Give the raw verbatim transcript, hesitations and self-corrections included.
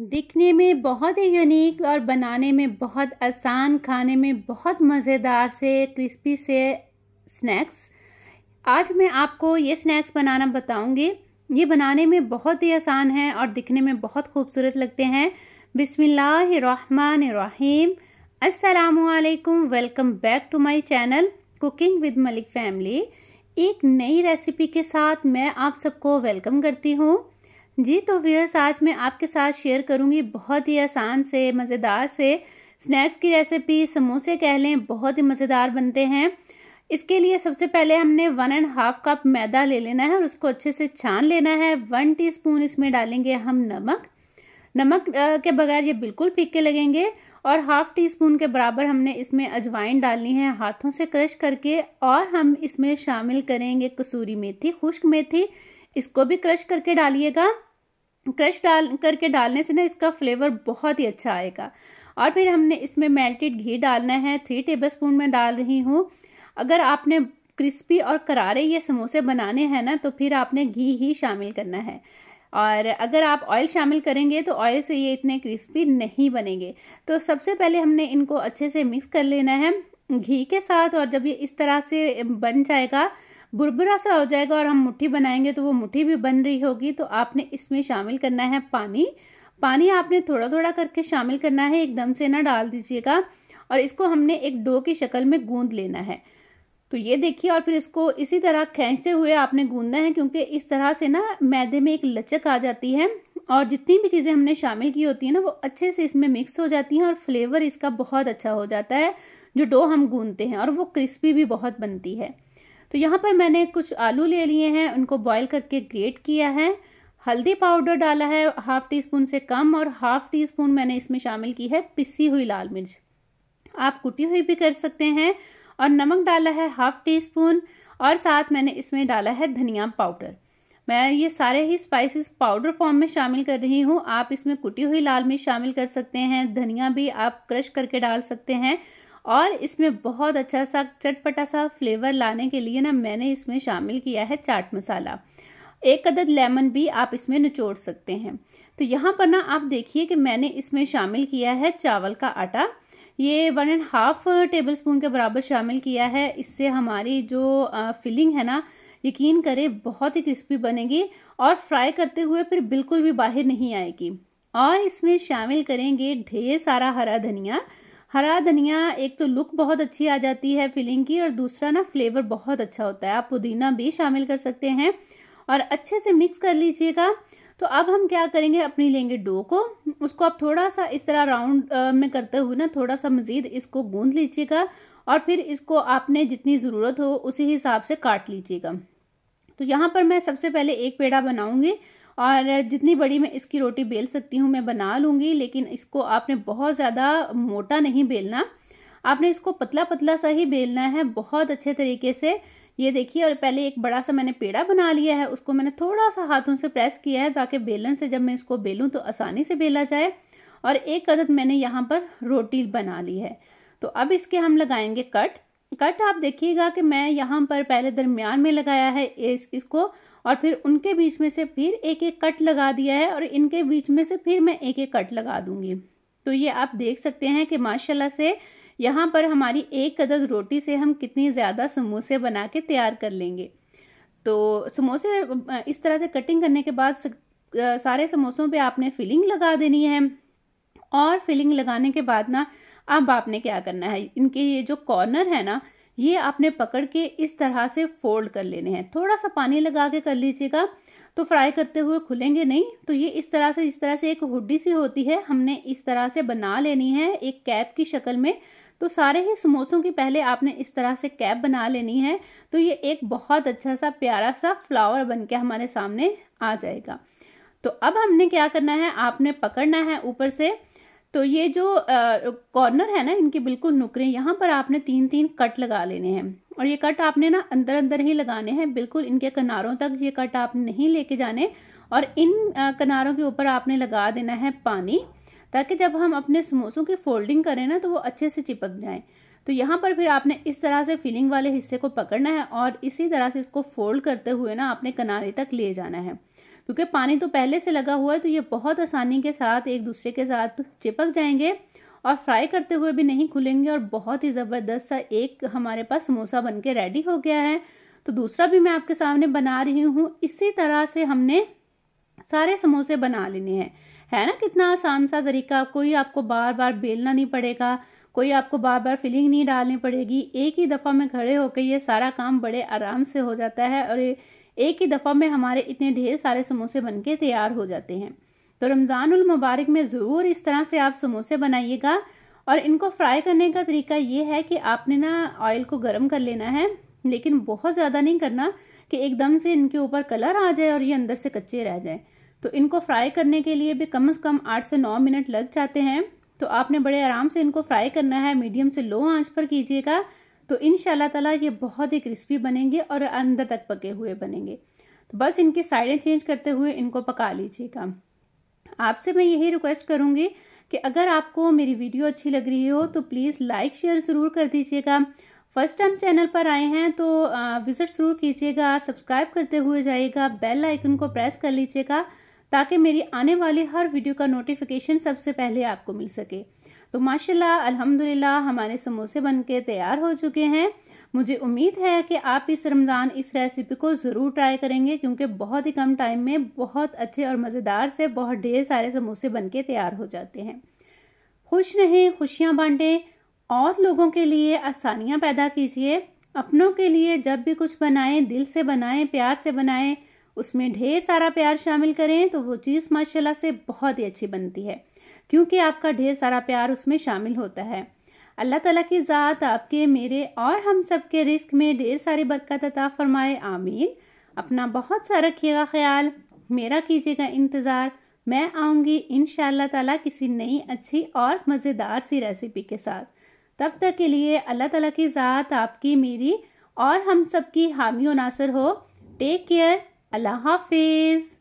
दिखने में बहुत ही यूनिक और बनाने में बहुत आसान, खाने में बहुत मज़ेदार से क्रिस्पी से स्नैक्स आज मैं आपको ये स्नैक्स बनाना बताऊंगी। ये बनाने में बहुत ही आसान है और दिखने में बहुत खूबसूरत लगते हैं। बिस्मिल्लाहिर्रहमानिर्रहीम, अस्सलाम वालेकुम, welcome back to my channel cooking with Malik family. एक नई रेसिपी के साथ मैं आप सबको वेलकम करती हूँ। जी तो व्यूअर्स, आज मैं आपके साथ शेयर करूँगी बहुत ही आसान से मज़ेदार से स्नैक्स की रेसिपी। समोसे कह लें, बहुत ही मज़ेदार बनते हैं। इसके लिए सबसे पहले हमने वन एंड हाफ कप मैदा ले लेना है और उसको अच्छे से छान लेना है। वन टीस्पून इसमें डालेंगे हम नमक। नमक के बगैर ये बिल्कुल फीके लगेंगे। और हाफ़ टी स्पून के बराबर हमने इसमें अजवाइन डालनी है हाथों से क्रश करके। और हम इसमें शामिल करेंगे कसूरी मेथी, खुश्क मेथी, इसको भी क्रश करके डालिएगा। क्रश डाल करके डालने से ना इसका फ्लेवर बहुत ही अच्छा आएगा। और फिर हमने इसमें मेल्टेड घी डालना है, थ्री टेबलस्पून में डाल रही हूँ। अगर आपने क्रिस्पी और करारे ये समोसे बनाने हैं ना, तो फिर आपने घी ही शामिल करना है। और अगर आप ऑयल शामिल करेंगे तो ऑयल से ये इतने क्रिस्पी नहीं बनेंगे। तो सबसे पहले हमने इनको अच्छे से मिक्स कर लेना है घी के साथ। और जब ये इस तरह से बन जाएगा, बुरबुरा सा हो जाएगा और हम मुट्ठी बनाएंगे तो वो मुट्ठी भी बन रही होगी, तो आपने इसमें शामिल करना है पानी। पानी आपने थोड़ा थोड़ा करके शामिल करना है, एकदम से ना डाल दीजिएगा। और इसको हमने एक डो की शक्ल में गूंद लेना है। तो ये देखिए, और फिर इसको इसी तरह खींचते हुए आपने गूंदना है, क्योंकि इस तरह से ना मैदे में एक लचक आ जाती है और जितनी भी चीज़ें हमने शामिल की होती हैं ना, वो अच्छे से इसमें मिक्स हो जाती हैं और फ्लेवर इसका बहुत अच्छा हो जाता है जो डो हम गूंदते हैं, और वो क्रिस्पी भी बहुत बनती है। तो यहाँ पर मैंने कुछ आलू ले लिए हैं, उनको बॉईल करके ग्रेट किया है। हल्दी पाउडर डाला है हाफ़ टी स्पून से कम, और हाफ़ टी स्पून मैंने इसमें शामिल की है पिसी हुई लाल मिर्च, आप कुटी हुई भी कर सकते हैं। और नमक डाला है हाफ़ टी स्पून, और साथ मैंने इसमें डाला है धनिया पाउडर। मैं ये सारे ही स्पाइसेस पाउडर फॉर्म में शामिल कर रही हूँ। आप इसमें कुटी हुई लाल मिर्च शामिल कर सकते हैं, धनिया भी आप क्रश करके डाल सकते हैं। और इसमें बहुत अच्छा सा चटपटा सा फ्लेवर लाने के लिए ना मैंने इसमें शामिल किया है चाट मसाला। एक अदद लेमन भी आप इसमें निचोड़ सकते हैं। तो यहाँ पर ना आप देखिए कि मैंने इसमें शामिल किया है चावल का आटा, ये one and half tablespoon के बराबर शामिल किया है। इससे हमारी जो फिलिंग है ना, यकीन करें बहुत ही क्रिस्पी बनेगी और फ्राई करते हुए फिर बिल्कुल भी बाहर नहीं आएगी। और इसमें शामिल करेंगे ढेर सारा हरा धनिया। हरा धनिया एक तो लुक बहुत अच्छी आ जाती है फिलिंग की, और दूसरा ना फ्लेवर बहुत अच्छा होता है। आप पुदीना भी शामिल कर सकते हैं और अच्छे से मिक्स कर लीजिएगा। तो अब हम क्या करेंगे, अपनी लेंगे डो को, उसको आप थोड़ा सा इस तरह राउंड में करते हुए ना थोड़ा सा मज़ीद इसको गूंद लीजिएगा। और फिर इसको आपने जितनी ज़रूरत हो उसी हिसाब से काट लीजिएगा। तो यहाँ पर मैं सबसे पहले एक पेड़ा बनाऊँगी, और जितनी बड़ी मैं इसकी रोटी बेल सकती हूँ मैं बना लूँगी, लेकिन इसको आपने बहुत ज़्यादा मोटा नहीं बेलना, आपने इसको पतला पतला सा ही बेलना है बहुत अच्छे तरीके से। ये देखिए, और पहले एक बड़ा सा मैंने पेड़ा बना लिया है, उसको मैंने थोड़ा सा हाथों से प्रेस किया है ताकि बेलन से जब मैं इसको बेलूं तो आसानी से बेला जाए। और एक अदद मैंने यहाँ पर रोटी बना ली है। तो अब इसके हम लगाएंगे कट। कट आप देखिएगा कि मैं यहाँ पर पहले दरमियान में लगाया है इस इसको, और फिर उनके बीच में से फिर एक एक कट लगा दिया है, और इनके बीच में से फिर मैं एक एक कट लगा दूँगी। तो ये आप देख सकते हैं कि माशाल्लाह से यहाँ पर हमारी एक अदद रोटी से हम कितनी ज़्यादा समोसे बना के तैयार कर लेंगे। तो समोसे इस तरह से कटिंग करने के बाद सारे समोसों पे आपने फिलिंग लगा देनी है। और फिलिंग लगाने के बाद ना अब आपने क्या करना है, इनके ये जो कॉर्नर है ना, ये आपने पकड़ के इस तरह से फोल्ड कर लेने हैं। थोड़ा सा पानी लगा के कर लीजिएगा, तो फ्राई करते हुए खुलेंगे नहीं। तो ये इस तरह से, जिस तरह से एक हुड्डी सी होती है, हमने इस तरह से बना लेनी है एक कैप की शक्ल में। तो सारे ही समोसों की पहले आपने इस तरह से कैप बना लेनी है। तो ये एक बहुत अच्छा सा प्यारा सा फ्लावर बनके हमारे सामने आ जाएगा। तो अब हमने क्या करना है, आपने पकड़ना है ऊपर से। तो ये जो कॉर्नर है ना, इनकी बिल्कुल नुकरें यहाँ पर आपने तीन तीन कट लगा लेने हैं। और ये कट आपने ना अंदर अंदर ही लगाने हैं, बिल्कुल इनके किनारों तक ये कट आपने नहीं लेके जाने। और इन किनारों के ऊपर आपने लगा देना है पानी, ताकि जब हम अपने समोसों की फोल्डिंग करें ना तो वो अच्छे से चिपक जाएं। तो यहाँ पर फिर आपने इस तरह से फिलिंग वाले हिस्से को पकड़ना है और इसी तरह से इसको फोल्ड करते हुए ना आपने किनारे तक ले जाना है। क्योंकि पानी तो पहले से लगा हुआ है, तो ये बहुत आसानी के साथ एक दूसरे के साथ चिपक जाएंगे और फ्राई करते हुए भी नहीं खुलेंगे। और बहुत ही ज़बरदस्त सा एक हमारे पास समोसा बनके रेडी हो गया है। तो दूसरा भी मैं आपके सामने बना रही हूँ। इसी तरह से हमने सारे समोसे बना लेने हैं, है ना। कितना आसान सा तरीका, कोई आपको बार बार बेलना नहीं पड़ेगा, कोई आपको बार बार फिलिंग नहीं डालनी पड़ेगी। एक ही दफ़ा में खड़े होकर ये सारा काम बड़े आराम से हो जाता है और एक ही दफ़ा में हमारे इतने ढेर सारे समोसे बनके तैयार हो जाते हैं। तो रमज़ानुल मुबारक में ज़रूर इस तरह से आप समोसे बनाइएगा। और इनको फ्राई करने का तरीका ये है कि आपने ना ऑयल को गर्म कर लेना है, लेकिन बहुत ज़्यादा नहीं करना कि एकदम से इनके ऊपर कलर आ जाए और ये अंदर से कच्चे रह जाएँ। तो इनको फ्राई करने के लिए भी कम से कम आठ से नौ मिनट लग जाते हैं। तो आपने बड़े आराम से इनको फ्राई करना है, मीडियम से लो आंच पर कीजिएगा। तो इंशाल्लाह ताला ये बहुत ही क्रिस्पी बनेंगे और अंदर तक पके हुए बनेंगे। तो बस इनकी साइडें चेंज करते हुए इनको पका लीजिएगा। आपसे मैं यही रिक्वेस्ट करूँगी कि अगर आपको मेरी वीडियो अच्छी लग रही हो तो प्लीज़ लाइक शेयर ज़रूर कर दीजिएगा। फर्स्ट टाइम चैनल पर आए हैं तो विज़िट ज़रूर कीजिएगा, सब्सक्राइब करते हुए जाइएगा, बेल आइकन को प्रेस कर लीजिएगा ताकि मेरी आने वाली हर वीडियो का नोटिफिकेशन सबसे पहले आपको मिल सके। तो माशाल्लाह अल्हम्दुलिल्लाह हमारे समोसे बनके तैयार हो चुके हैं। मुझे उम्मीद है कि आप इस रमज़ान इस रेसिपी को ज़रूर ट्राई करेंगे, क्योंकि बहुत ही कम टाइम में बहुत अच्छे और मज़ेदार से बहुत ढेर सारे समोसे बनके तैयार हो जाते हैं। खुश रहें, खुशियाँ बाँटें और लोगों के लिए आसानियाँ पैदा कीजिए। अपनों के लिए जब भी कुछ बनाएँ दिल से बनाएँ, प्यार से बनाएँ, उसमें ढेर सारा प्यार शामिल करें तो वो चीज़ माशाल्लाह से बहुत ही अच्छी बनती है, क्योंकि आपका ढेर सारा प्यार उसमें शामिल होता है। अल्लाह ताला की ज़ात आपके, मेरे और हम सब के रिस्क में ढेर सारी बरकत अता फरमाए, आमीन। अपना बहुत सा रखिएगा ख्याल, मेरा कीजिएगा इंतज़ार। मैं आऊँगी इंशाल्लाह ताला किसी नई अच्छी और मज़ेदार सी रेसिपी के साथ। तब तक के लिए अल्लाह ताला की ज़ात आपकी, मेरी और हम सब की हामी और नासिर हो। टेक केयर, अल्लाह हाफिज़।